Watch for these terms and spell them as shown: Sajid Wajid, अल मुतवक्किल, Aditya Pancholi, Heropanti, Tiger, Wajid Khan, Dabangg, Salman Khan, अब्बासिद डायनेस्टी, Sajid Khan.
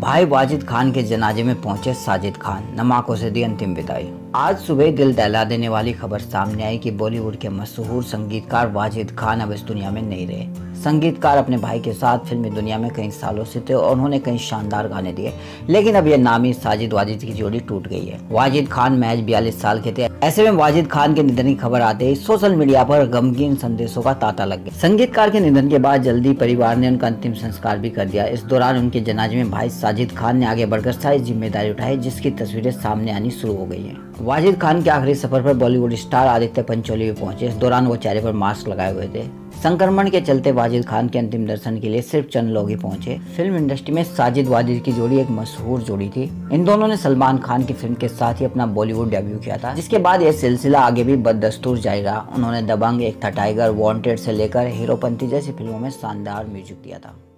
भाई वाजिद खान के जनाजे में पहुंचे साजिद खान, नमाकों से दी अंतिम विदाई। आज सुबह दिल दहला देने वाली खबर सामने आई कि बॉलीवुड के मशहूर संगीतकार वाजिद खान अब इस दुनिया में नहीं रहे। संगीतकार अपने भाई के साथ फिल्मी दुनिया में कई सालों से थे और उन्होंने कई शानदार गाने दिए, लेकिन अब ये नामी साजिद वाजिद की जोड़ी टूट गई है। वाजिद खान महज 42 साल के थे। ऐसे में वाजिद खान के निधन की खबर आते ही सोशल मीडिया पर गमगीन संदेशों का तांता लग गया। संगीतकार के निधन के बाद जल्दी परिवार ने उनका अंतिम संस्कार भी कर दिया। इस दौरान उनके जनाजे में भाई साजिद खान ने आगे बढ़कर सारी जिम्मेदारी उठाई, जिसकी तस्वीरें सामने आनी शुरू हो गई हैं। वाजिद खान के आखिरी सफर पर बॉलीवुड स्टार आदित्य पंचोली भी पहुंचे। इस दौरान वो चेहरे पर मास्क लगाए हुए थे। संक्रमण के चलते वाजिद खान के अंतिम दर्शन के लिए सिर्फ चंद लोग ही पहुंचे। फिल्म इंडस्ट्री में साजिद वाजिद की जोड़ी एक मशहूर जोड़ी थी। इन दोनों ने सलमान खान की फिल्म के साथ ही अपना बॉलीवुड डेब्यू किया था, जिसके बाद यह सिलसिला आगे भी बददस्तूर जारी रहा। उन्होंने दबंग, एक था टाइगर, वांटेड से लेकर हीरोपंती जैसी फिल्मों में शानदार म्यूजिक दिया था।